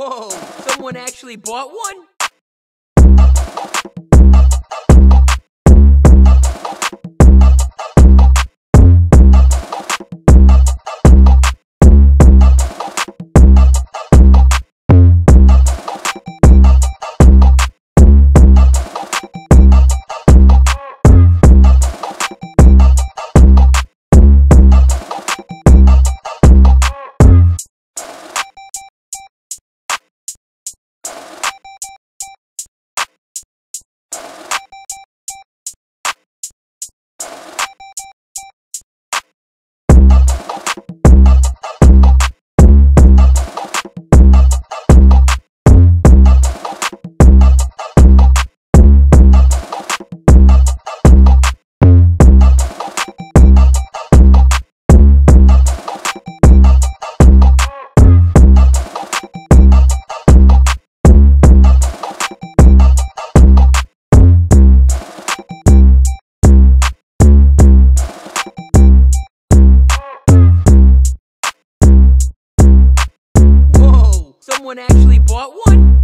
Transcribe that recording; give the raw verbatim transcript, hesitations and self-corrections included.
Whoa, someone actually bought one? Someone actually bought one?